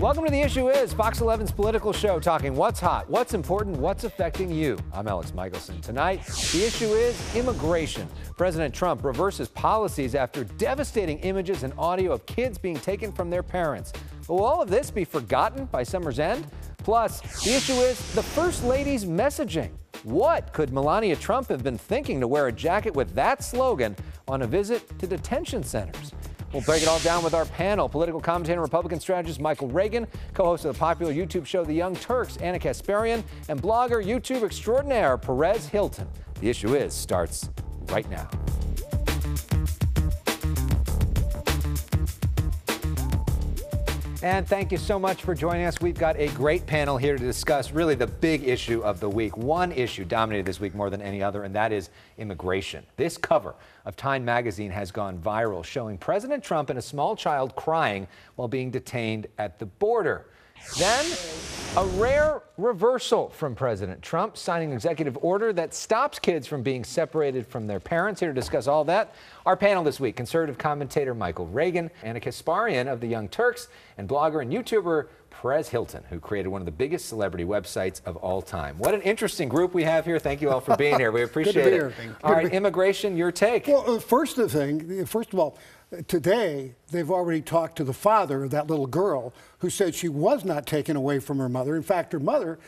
Welcome to The Issue Is, Fox 11's political show talking what's hot, what's important, what's affecting you. I'm Alex Michelson. Tonight, the issue is immigration. President Trump reverses policies after devastating images and audio of kids being taken from their parents. But will all of this be forgotten by summer's end? Plus, the issue is the First Lady's messaging. What could Melania Trump have been thinking to wear a jacket with that slogan on a visit to detention centers? We'll break it all down with our panel. Political commentator and Republican strategist Michael Reagan, co-host of the popular YouTube show The Young Turks, Ana Kasparian, and blogger, YouTube extraordinaire, Perez Hilton. The Issue Is starts right now. And thank you so much for joining us. We've got a great panel here to discuss really the big issue of the week. One issue dominated this week more than any other, and that is immigration. This cover of Time magazine has gone viral, showing President Trump and a small child crying while being detained at the border. Then, a rare reversal from President Trump, signing an executive order that stops kids from being separated from their parents. Here to discuss all that, our panel this week, conservative commentator Michael Reagan, Ana Kasparian of The Young Turks, and blogger and YouTuber Perez Hilton, who created one of the biggest celebrity websites of all time. What an interesting group we have here. Thank you all for being here. We appreciate it. Good to be here. All right, immigration, your take. Well, first of all, today, they've already talked to the father of that little girl who said she was not taken away from her mother. In fact, her mother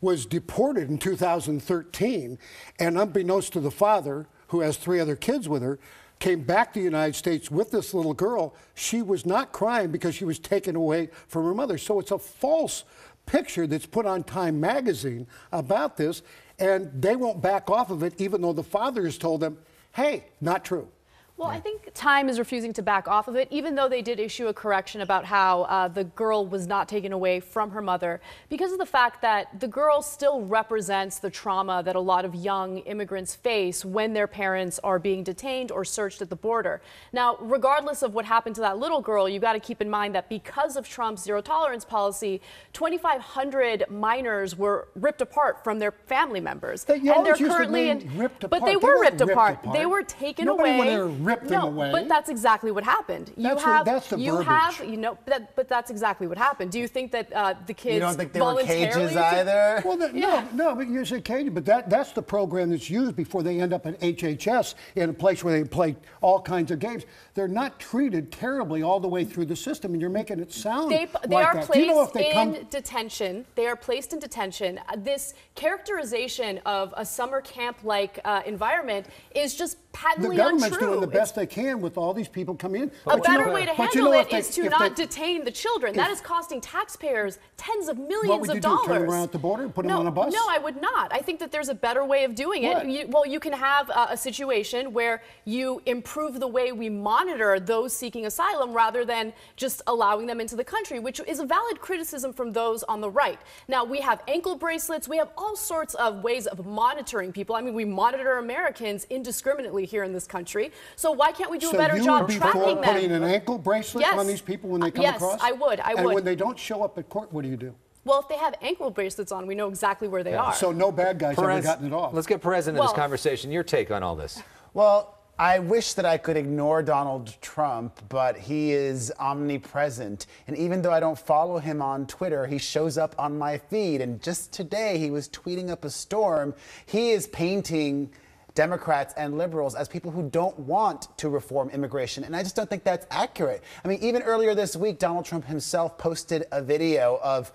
was deported in 2013, and unbeknownst to the father, who has three other kids with her, came back to the United States with this little girl. She was not crying because she was taken away from her mother. So it's a false picture that's put on Time magazine about this, and they won't back off of it, even though the father has told them, hey, not true. Well, I think Time is refusing to back off of it, even though they did issue a correction about how the girl was not taken away from her mother, because of the fact that the girl still represents the trauma that a lot of young immigrants face when their parents are being detained or searched at the border. Now, regardless of what happened to that little girl, you've got to keep in mind that because of Trump's zero tolerance policy, 2,500 minors were ripped apart from their family members. And they're currently ripped apart. But they were ripped apart. They were taken away. No, but that's exactly what happened. That's exactly what happened. Do you think that the kids? You don't think they were cages either? Well, no, but you said cages, but that's the program that's used before they end up at HHS in a place where they play all kinds of games. They're not treated terribly all the way through the system, and you're making it sound They are placed in detention. This characterization of a summer camp-like environment is just patently untrue. The government's doing the best they can with all these people coming in. A better way to handle it is to not detain the children. That is costing taxpayers tens of millions of dollars. What would you do, turn around at the border and put them on a bus? No, I would not. I think that there's a better way of doing it. You can have a situation where you improve the way we monitor those seeking asylum rather than just allowing them into the country, which is a valid criticism from those on the right. Now, we have ankle bracelets. We have all sorts of ways of monitoring people. I mean, we monitor Americans indiscriminately here in this country. So why can't we do a better job tracking them? Putting an ankle bracelet on these people when they come across? Yes, I would. And when they don't show up at court, what do you do? Well, if they have ankle bracelets on, we know exactly where they are. So no bad guys ever gotten it off. Let's get Perez into this conversation. Your take on all this? Well, I wish that I could ignore Donald Trump, but he is omnipresent. And even though I don't follow him on Twitter, he shows up on my feed. And just today, he was tweeting up a storm. He is painting Democrats and liberals as people who don't want to reform immigration. And I just don't think that's accurate. I mean, even earlier this week, Donald Trump himself posted a video of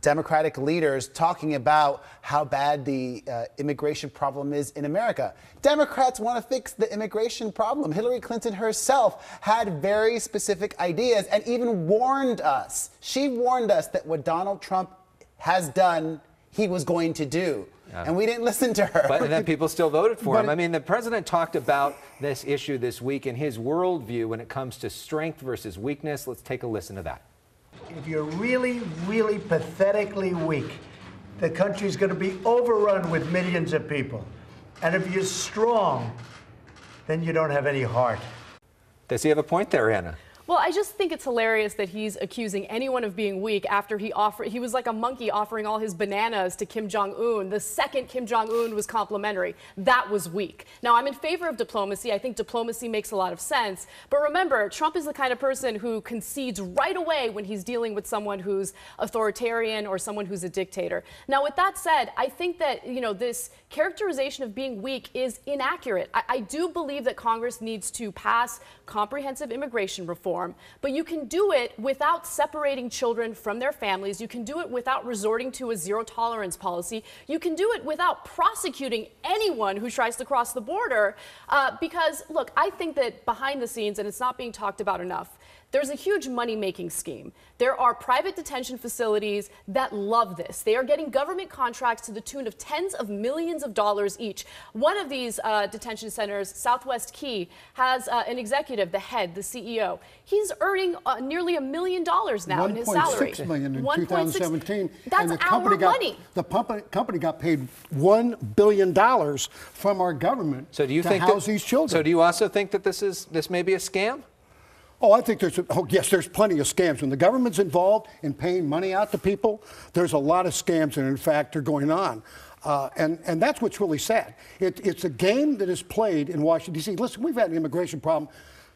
Democratic leaders talking about how bad the immigration problem is in America. Democrats want to fix the immigration problem. Hillary Clinton herself had very specific ideas and even warned us. She warned us that what Donald Trump has done, he was going to do. And we didn't listen to her. But then people still voted for him. I mean, the president talked about this issue this week and his worldview when it comes to strength versus weakness. Let's take a listen to that. If you're really, really pathetically weak, the country's going to be overrun with millions of people. And if you're strong, then you don't have any heart. Does he have a point there, Ana? Well, I just think it's hilarious that he's accusing anyone of being weak after he was like a monkey offering all his bananas to Kim Jong-un. The second Kim Jong-un was complimentary, that was weak. Now, I'm in favor of diplomacy. I think diplomacy makes a lot of sense. But remember, Trump is the kind of person who concedes right away when he's dealing with someone who's authoritarian or someone who's a dictator. Now, with that said, I think that, you know, this characterization of being weak is inaccurate. I do believe that Congress needs to pass comprehensive immigration reform. But you can do it without separating children from their families. You can do it without resorting to a zero-tolerance policy. You can do it without prosecuting anyone who tries to cross the border. Because, look, I think that behind the scenes, and it's not being talked about enough, there's a huge money-making scheme. There are private detention facilities that love this. They are getting government contracts to the tune of tens of millions of dollars each. One of these detention centers, Southwest Key, has an executive, the head, the CEO. He's earning nearly $1 million now in his salary. $1.6 million in 2017. That's our money. The company got paid $1 billion from our government to house these children. So do you also think that this may be a scam? Oh, I think there's plenty of scams. When the government's involved in paying money out to people, there's a lot of scams, and in fact, are going on. And that's what's really sad. It's a game that is played in Washington, D.C. Listen, we've had an immigration problem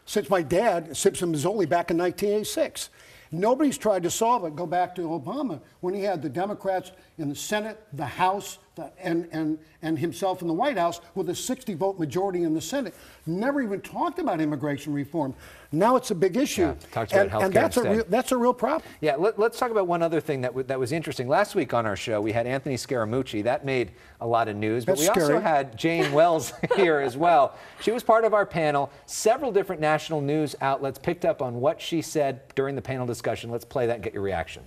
since my dad, Simpson-Mazzoli, back in 1986. Nobody's tried to solve it. Go back to Obama when he had the Democrats in the Senate, the House, and himself in the White House with a 60-vote majority in the Senate. Never even talked about immigration reform. Now it's a big issue, and that's a real problem. Yeah, let's talk about one other thing that was interesting. Last week on our show, we had Anthony Scaramucci. That made a lot of news, but we also had Jane Wells here as well. She was part of our panel. Several different national news outlets picked up on what she said during the panel discussion. Let's play that and get your reaction.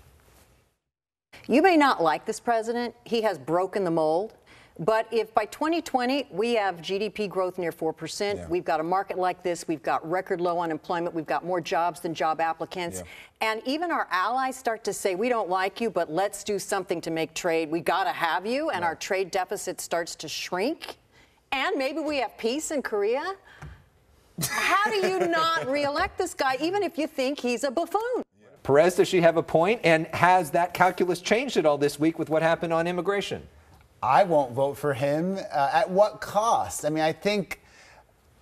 You may not like this president. He has broken the mold. But if by 2020 we have GDP growth near 4%, we've got a market like this, we've got record low unemployment, we've got more jobs than job applicants, and even our allies start to say, we don't like you, but let's do something to make trade. We got to have you, and our trade deficit starts to shrink, and maybe we have peace in Korea. How do you not reelect this guy, even if you think he's a buffoon? Perez, does she have a point? And has that calculus changed at all this week with what happened on immigration? I won't vote for him. At what cost? I mean, I think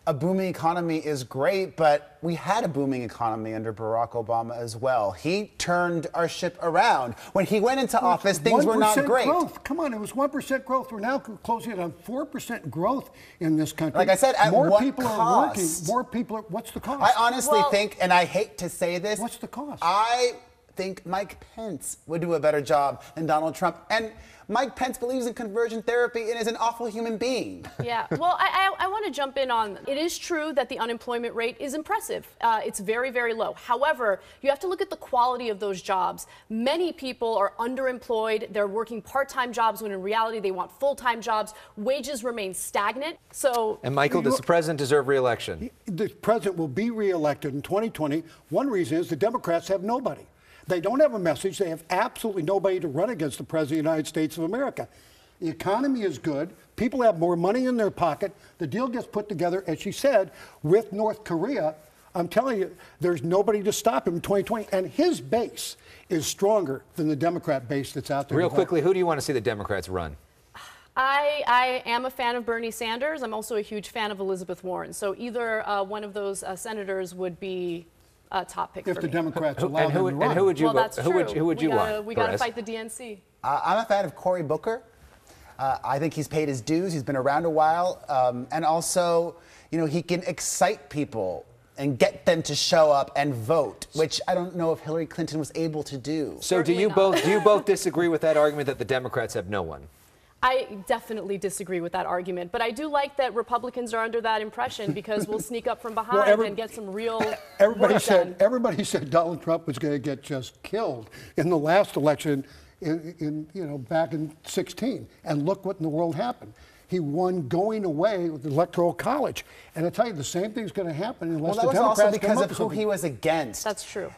a booming economy is great, but we had a booming economy under Barack Obama as well. He turned our ship around. When he went into office, things were not great. Growth. Come on, it was 1% growth. We're now closing in on 4% growth in this country. Like I said, at what cost? More people are working. More people are... What's the cost? I honestly think, and I hate to say this... What's the cost? I think Mike Pence would do a better job than Donald Trump. And Mike Pence believes in conversion therapy and is an awful human being. Yeah, well, I want to jump in on, it is true that the unemployment rate is impressive. It's very, very low. However, you have to look at the quality of those jobs. Many people are underemployed. They're working part-time jobs when in reality they want full-time jobs. Wages remain stagnant. So, and Michael, does the president deserve re-election? The president will be re-elected in 2020. One reason is the Democrats have nobody. They don't have a message. They have absolutely nobody to run against the President of the United States of America. The economy is good. People have more money in their pocket. The deal gets put together, as she said, with North Korea. I'm telling you, there's nobody to stop him in 2020. And his base is stronger than the Democrat base that's out there. Real quickly, who do you want to see the Democrats run? I am a fan of Bernie Sanders. I'm also a huge fan of Elizabeth Warren. So either one of those senators would be... top pick if the Democrats allow them to run. And who would you want? We got to fight the DNC. I'm a fan of Cory Booker. I think he's paid his dues. He's been around a while, and also, you know, he can excite people and get them to show up and vote, which I don't know if Hillary Clinton was able to do. So do you both disagree with that argument that the Democrats have no one? I definitely disagree with that argument, but I do like that Republicans are under that impression because we'll sneak up from behind and get some real work done. Everybody said Donald Trump was going to get just killed in the last election, back in 2016, and look what in the world happened. He won going away with the Electoral College, and I tell you the same thing's going to happen unless the Democrats come up with something. Well, that was also because of who he was against. That's true.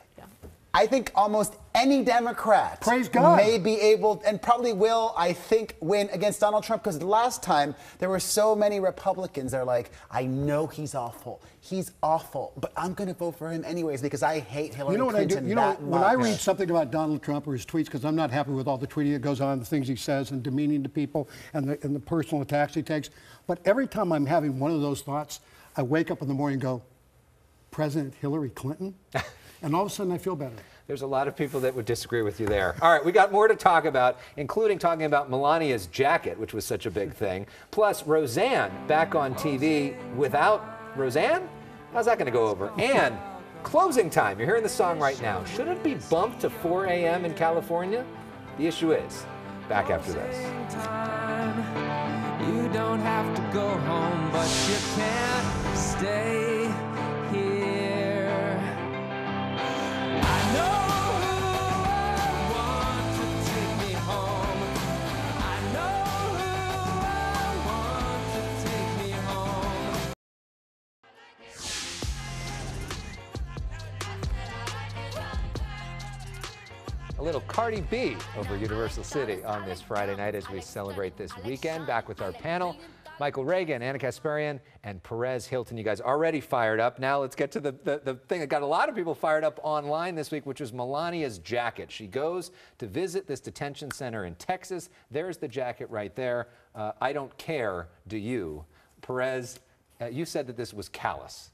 I think almost any Democrat may be able and probably will, I think, win against Donald Trump, because last time there were so many Republicans that are like, I know he's awful, but I'm going to vote for him anyways because I hate Hillary Clinton. When I read something about Donald Trump or his tweets, because I'm not happy with all the tweeting that goes on, the things he says and demeaning to people and the personal attacks he takes, but every time I'm having one of those thoughts, I wake up in the morning and go, President Hillary Clinton? And all of a sudden, I feel better. There's a lot of people that would disagree with you there. All right, we got more to talk about, including talking about Melania's jacket, which was such a big thing. Plus, Roseanne back on TV without Roseanne? How's that going to go over? And closing time. You're hearing the song right now. Should it be bumped to 4 a.m. in California? The Issue Is, back after this. You don't have to go home, but you can't stay here. Little Cardi B over Universal City on this Friday night as we celebrate this weekend. Back with our panel, Michael Reagan, Ana Kasparian, and Perez Hilton. You guys already fired up. Now let's get to the thing that got a lot of people fired up online this week, which was Melania's jacket. She goes to visit this detention center in Texas. There's the jacket right there. I don't care, do you? Perez, you said that this was callous.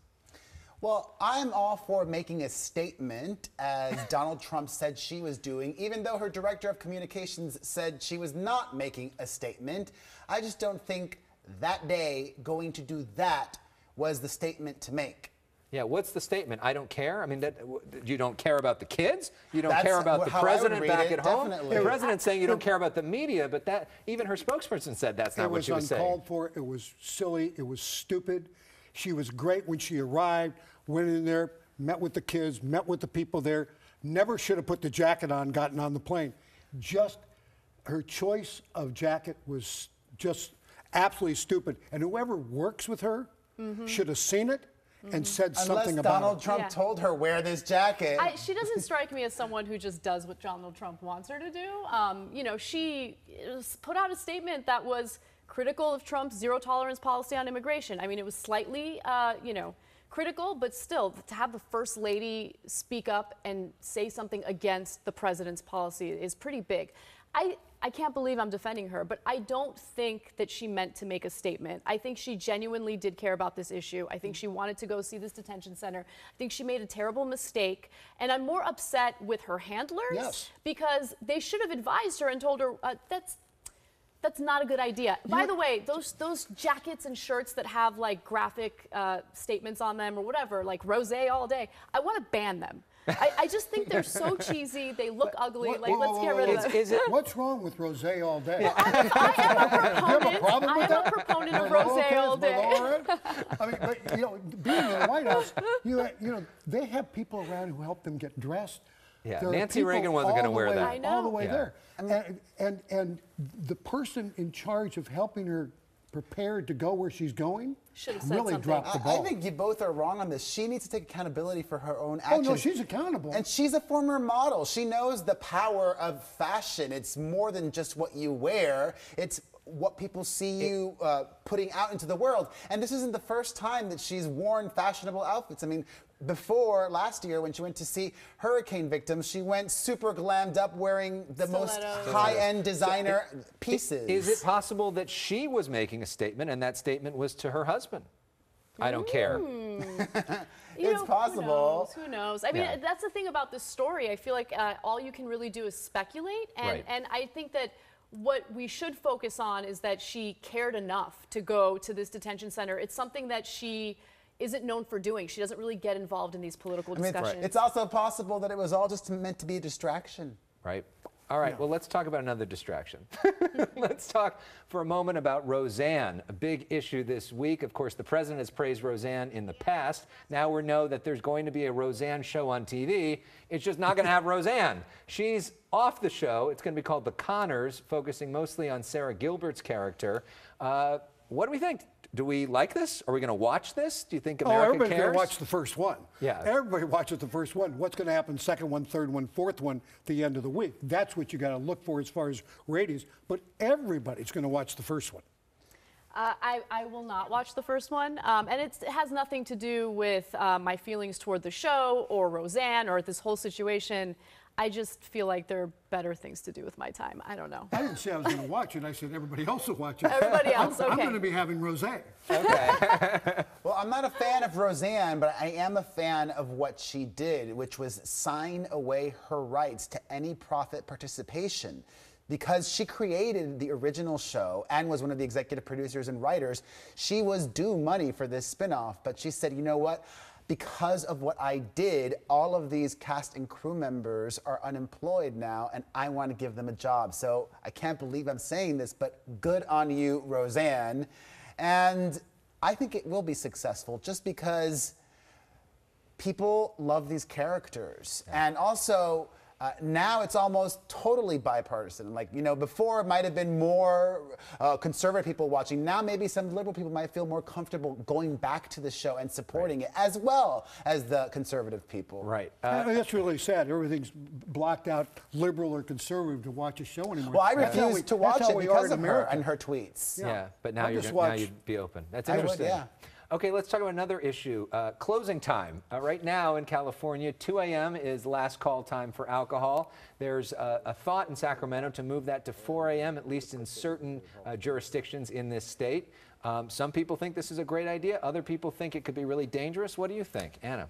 Well, I'm all for making a statement, as Donald Trump said she was doing, even though her director of communications said she was not making a statement. I just don't think that day going to do that was the statement to make. Yeah, what's the statement? I don't care? I mean, that, you don't care about the kids? You don't care about the president back at home? The president's saying you don't care about the media, but that, even her spokesperson said that's not what she was saying. It was uncalled for, it was silly, it was stupid. She was great when she arrived, went in there, met with the kids, met with the people there, never should have put the jacket on, gotten on the plane. Just her choice of jacket was just absolutely stupid. And whoever works with her should have seen it and said something about it. Unless Donald Trump told her, wear this jacket. She doesn't strike me as someone who just does what Donald Trump wants her to do. You know, she put out a statement that was critical of Trump's zero-tolerance policy on immigration. I mean, it was slightly, you know, critical, but still, to have the First Lady speak up and say something against the president's policy is pretty big. I can't believe I'm defending her, but I don't think that she meant to make a statement. I think she genuinely did care about this issue. I think she wanted to go see this detention center. I think she made a terrible mistake, and I'm more upset with her handlers because they should have advised her and told her that's not a good idea. By the way, those jackets and shirts that have like graphic statements on them or whatever, like Rosé all day, I want to ban them. I just think they're so cheesy. They look ugly. Let's get rid of them. What's wrong with Rosé all day? Well, I am a proponent of Rosé all day. I mean, but, you know, being in the White House, you know, they have people around who help them get dressed. Yeah, Nancy Reagan wasn't going to wear that. I know. All the way there. And the person in charge of helping her prepare to go where she's going really dropped the ball. I think you both are wrong on this. She needs to take accountability for her own actions. Oh, no, she's accountable. And she's a former model. She knows the power of fashion. It's more than just what you wear. It's what people see you putting out into the world. And this isn't the first time that she's worn fashionable outfits. I mean, before last year, when she went to see hurricane victims, she went super glammed up wearing the most high-end designer pieces. Is it possible that she was making a statement and that statement was to her husband? I don't care. It's possible. Who knows? Who knows? I mean, that's the thing about this story. I feel like all you can really do is speculate. And I think that what we should focus on is that she cared enough to go to this detention center. It's something that she isn't known for doing. She doesn't really get involved in these political discussions. It's also possible that it was all just meant to be a distraction. Right. All right, well, let's talk about another distraction. Let's talk for a moment about Roseanne, a big issue this week. Of course, the president has praised Roseanne in the past. Now we know that there's going to be a Roseanne show on TV. It's just not going to have Roseanne. She's off the show. It's going to be called The Conners, focusing mostly on Sarah Gilbert's character. What do we think? Do we like this? Are we going to watch this? Do you think America cares? Everybody's going to watch the first one. Yeah. Everybody watches the first one. What's going to happen, second one, third one, fourth one, at the end of the week? That's what you got to look for as far as ratings. But everybody's going to watch the first one. I will not watch the first one. And it has nothing to do with my feelings toward the show or Roseanne or this whole situation. I just feel like there are better things to do with my time. I don't know. I didn't say I was going to watch it. I said everybody else will watch it. Everybody else, okay. I'm going to be having Roseanne. Okay. Well, I'm not a fan of Roseanne, but I am a fan of what she did, which was sign away her rights to any profit participation. Because she created the original show and was one of the executive producers and writers, she was due money for this spinoff, but she said, you know what? Because of what I did, all of these cast and crew members are unemployed now, and I want to give them a job. So I can't believe I'm saying this, but good on you, Roseanne. And I think it will be successful just because people love these characters. Yeah. And also, now it's almost totally bipartisan. Like, you know, before it might have been more conservative people watching. Now maybe some liberal people might feel more comfortable going back to the show and supporting it as well as the conservative people. Right. I mean, that's really sad. Everything's blocked out, liberal or conservative, to watch a show anymore. Well, I refuse to watch it because of her and her tweets. Yeah, yeah, but now, you'd be open. That's interesting. I would, yeah. Okay, let's talk about another issue. Closing time. Right now in California, 2 a.m. is last call time for alcohol. There's a thought in Sacramento to move that to 4 a.m., at least in certain jurisdictions in this state. Some people think this is a great idea. Other people think it could be really dangerous. What do you think, Anna?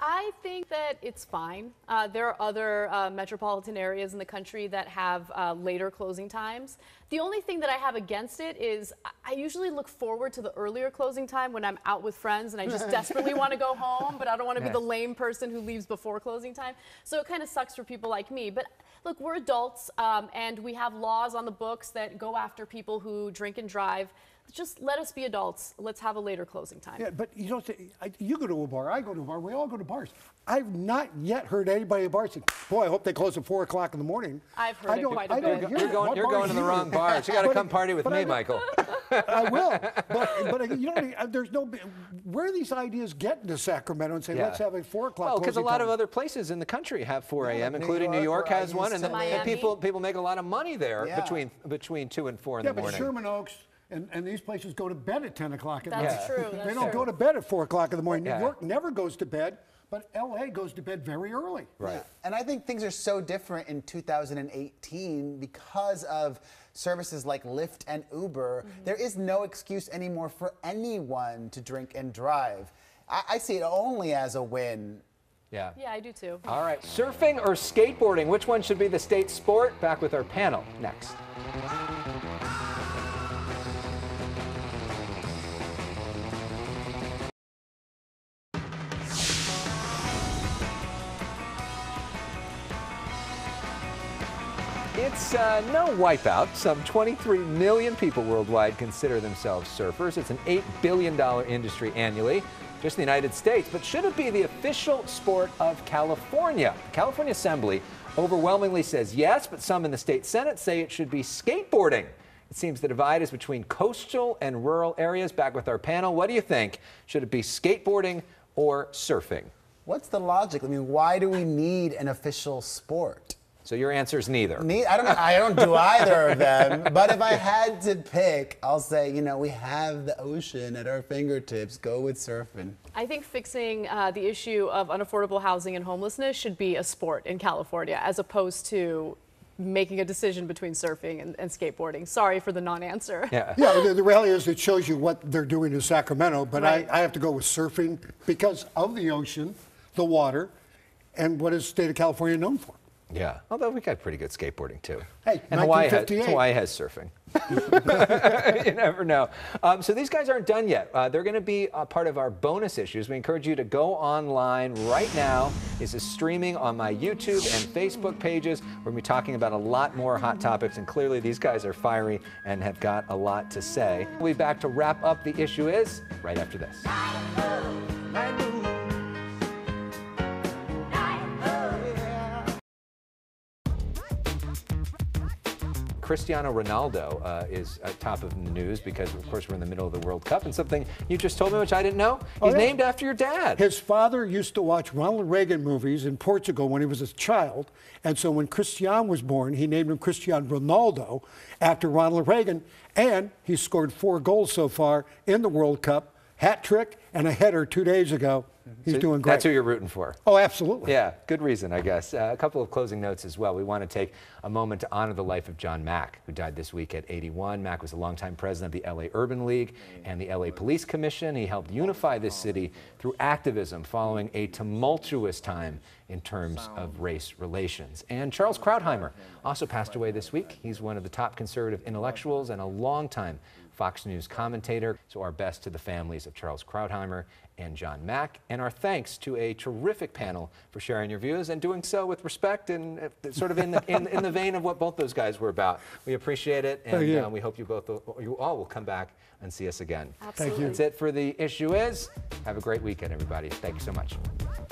I think that it's fine. There are other metropolitan areas in the country that have later closing times. The only thing that I have against it is I usually look forward to the earlier closing time when I'm out with friends and I just desperately want to go home, but I don't want to be the lame person who leaves before closing time. So it kind of sucks for people like me. But look, we're adults, and we have laws on the books that go after people who drink and drive. Just let us be adults. Let's have a later closing time. Yeah, but you don't say, you go to a bar, I go to a bar, we all go to bars. I've not yet heard anybody at bars say, boy, I hope they close at 4 o'clock in the morning. I've heard it quite a bit. You're going to the wrong bars. You got to come party with me, Michael. I will. But you know, there's no, where are these ideas getting to Sacramento and say, let's have a 4 o'clock closing time? Well, because a lot of other places in the country have 4 a.m., including New York has one, and people make a lot of money there between 2 and 4 in the morning. Yeah, but Sherman Oaks, and these places go to bed at 10 o'clock at night. That's true. They don't go to bed at 4 o'clock in the morning. Yeah. New York never goes to bed, but LA goes to bed very early. Right. Yeah. And I think things are so different in 2018 because of services like Lyft and Uber. Mm-hmm. There is no excuse anymore for anyone to drink and drive. I see it only as a win. Yeah. Yeah, I do too. All right. Surfing or skateboarding? Which one should be the state sport? Back with our panel next. It's no wipeout. Some 23 million people worldwide consider themselves surfers. It's an $8 billion industry annually, just in the United States. But should it be the official sport of California? The California Assembly overwhelmingly says yes, but some in the state Senate say it should be skateboarding. It seems the divide is between coastal and rural areas. Back with our panel. What do you think? Should it be skateboarding or surfing? What's the logic? I mean, why do we need an official sport? So your answer is neither. I don't do either of them. But if I had to pick, I'll say, you know, we have the ocean at our fingertips. Go with surfing. I think fixing the issue of unaffordable housing and homelessness should be a sport in California, as opposed to making a decision between surfing and skateboarding. Sorry for the non-answer. Yeah, the reality is it shows you what they're doing in Sacramento. But I have to go with surfing because of the ocean, the water, and what is the state of California known for? Yeah, although we got pretty good skateboarding too. Hey, and Hawaii has surfing. You never know. So these guys aren't done yet. They're going to be a part of our bonus issues. We encourage you to go online right now. This is streaming on my YouTube and Facebook pages. We're going to be talking about a lot more hot topics, and clearly these guys are fiery and have got a lot to say. We'll be back to wrap up The Issue Is right after this. Cristiano Ronaldo is top of the news because, of course, we're in the middle of the World Cup. And something you just told me, which I didn't know, he's named after your dad. His father used to watch Ronald Reagan movies in Portugal when he was a child. And so when Cristiano was born, he named him Cristiano Ronaldo after Ronald Reagan. And he scored 4 goals so far in the World Cup, hat trick and a header 2 days ago. He's doing great. That's who you're rooting for. Oh, absolutely. Yeah, good reason, I guess. A couple of closing notes as well. We want to take a moment to honor the life of John Mack, who died this week at 81. Mack was a longtime president of the L.A. Urban League and the L.A. Police Commission. He helped unify this city through activism following a tumultuous time in terms of race relations. And Charles Krauthammer also passed away this week. He's one of the top conservative intellectuals and a longtime Fox News commentator. So our best to the families of Charles Krauthammer and John Mack, and our thanks to a terrific panel for sharing your views and doing so with respect and sort of in the vein of what both those guys were about. We appreciate it, and we hope you all will come back and see us again. Absolutely. Thank you. That's it for The Issue Is. Have a great weekend, everybody. Thank you so much.